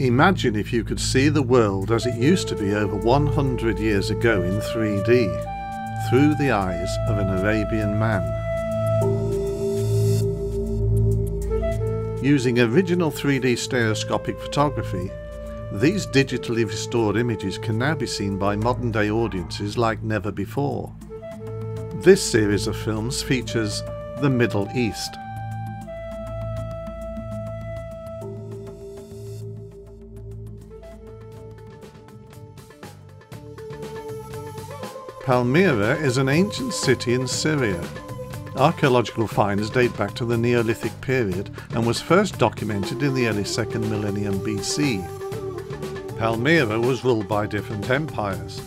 Imagine if you could see the world as it used to be over 100 years ago in 3D, through the eyes of an Arabian man. Using original 3D stereoscopic photography, these digitally restored images can now be seen by modern day audiences like never before. This series of films features the Middle East. Palmyra is an ancient city in Syria. Archaeological finds date back to the Neolithic period and was first documented in the early 2nd millennium BC. Palmyra was ruled by different empires,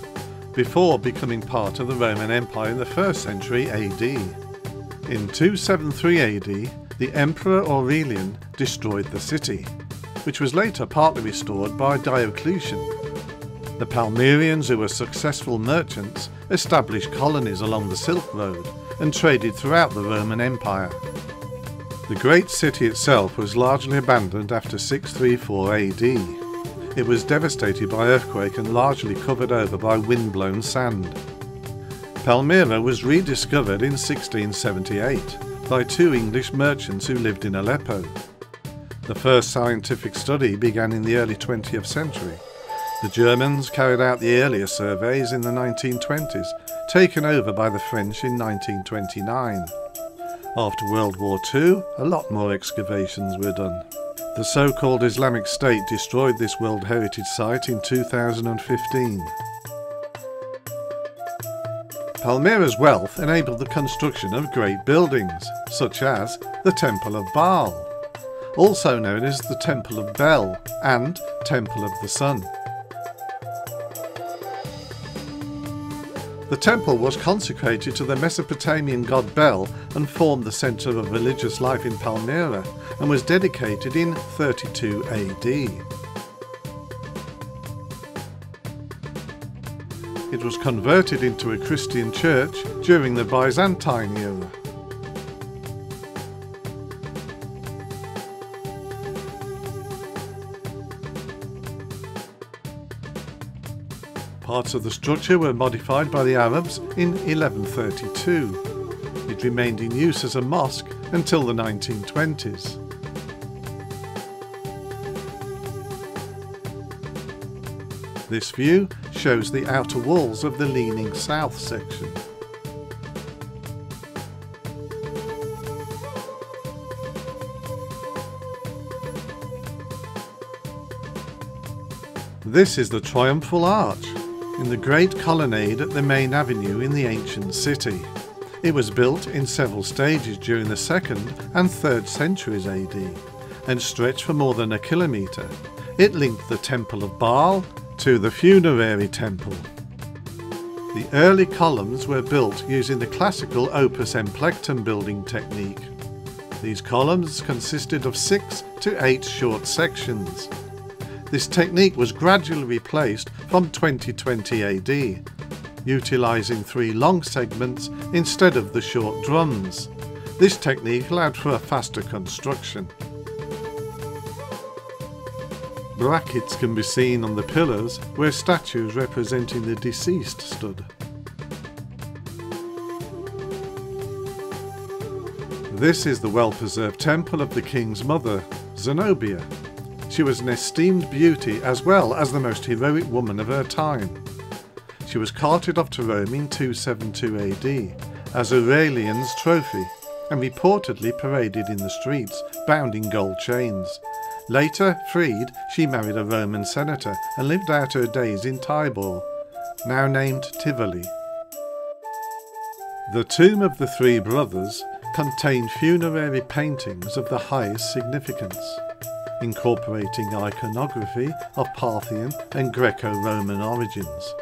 before becoming part of the Roman Empire in the 1st century AD. In 273 AD, the Emperor Aurelian destroyed the city, which was later partly restored by Diocletian. The Palmyrians, who were successful merchants, established colonies along the Silk Road and traded throughout the Roman Empire. The great city itself was largely abandoned after 634 AD. It was devastated by earthquake and largely covered over by wind-blown sand. Palmyra was rediscovered in 1678 by two English merchants who lived in Aleppo. The first scientific study began in the early 20th century. The Germans carried out the earlier surveys in the 1920s, taken over by the French in 1929. After World War II, a lot more excavations were done. The so-called Islamic State destroyed this World Heritage Site in 2015. Palmyra's wealth enabled the construction of great buildings, such as the Temple of Baal, also known as the Temple of Bel and Temple of the Sun. The temple was consecrated to the Mesopotamian god Bel and formed the centre of religious life in Palmyra and was dedicated in 32 AD. It was converted into a Christian church during the Byzantine era. Parts of the structure were modified by the Arabs in 1132. It remained in use as a mosque until the 1920s. This view shows the outer walls of the leaning south section. This is the Triumphal Arch in the great colonnade at the main avenue in the ancient city. It was built in several stages during the 2nd and 3rd centuries AD and stretched for more than a kilometre. It linked the Temple of Baal to the funerary temple. The early columns were built using the classical opus emplectum building technique. These columns consisted of 6 to 8 short sections. This technique was gradually replaced from 2020 AD, utilising 3 long segments instead of the short drums. This technique allowed for a faster construction. Brackets can be seen on the pillars where statues representing the deceased stood. This is the well-preserved temple of the king's mother, Zenobia. She was an esteemed beauty as well as the most heroic woman of her time. She was carted off to Rome in 272 AD as Aurelian's trophy and reportedly paraded in the streets, bound in gold chains. Later, freed, she married a Roman senator and lived out her days in Tybor, now named Tivoli. The Tomb of the Three Brothers contained funerary paintings of the highest significance, incorporating iconography of Parthian and Greco-Roman origins.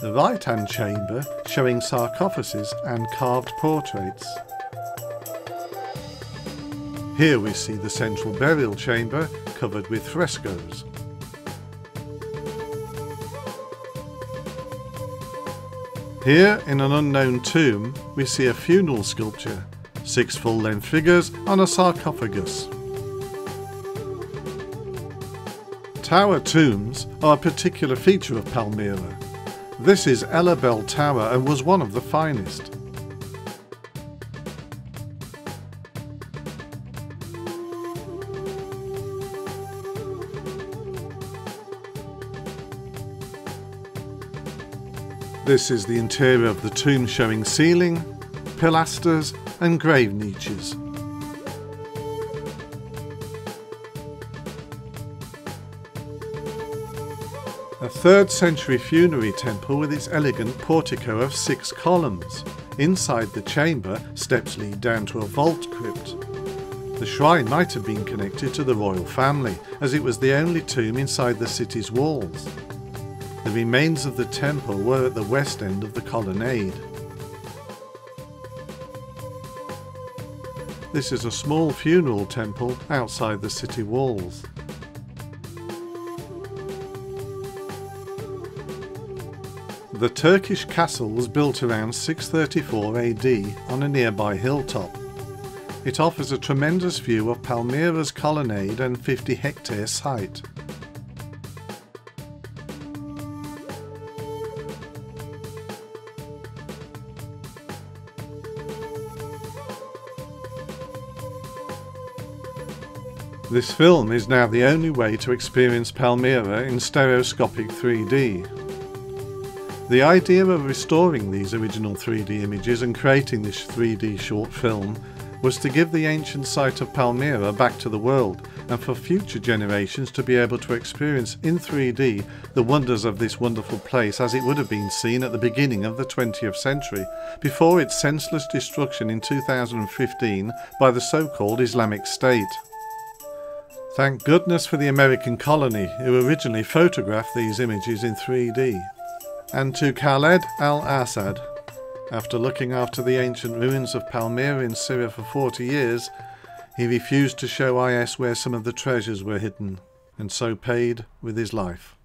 The right-hand chamber showing sarcophages and carved portraits. Here we see the central burial chamber covered with frescoes. Here, in an unknown tomb, we see a funeral sculpture, 6 full-length figures on a sarcophagus. Tower tombs are a particular feature of Palmyra. This is Ella Bell Tower and was one of the finest. This is the interior of the tomb, showing ceiling, pilasters and grave niches. A 3rd century funerary temple with its elegant portico of 6 columns. Inside the chamber, steps lead down to a vault crypt. The shrine might have been connected to the royal family, as it was the only tomb inside the city's walls. The remains of the temple were at the west end of the colonnade. This is a small funeral temple outside the city walls. The Turkish castle was built around 634 AD on a nearby hilltop. It offers a tremendous view of Palmyra's colonnade and 50-hectare site. This film is now the only way to experience Palmyra in stereoscopic 3D. The idea of restoring these original 3D images and creating this 3D short film was to give the ancient site of Palmyra back to the world and for future generations to be able to experience in 3D the wonders of this wonderful place as it would have been seen at the beginning of the 20th century before its senseless destruction in 2015 by the so-called Islamic State. Thank goodness for the American colony who originally photographed these images in 3D. And to Khaled al-Assad. After looking after the ancient ruins of Palmyra in Syria for 40 years, he refused to show IS where some of the treasures were hidden, and so paid with his life.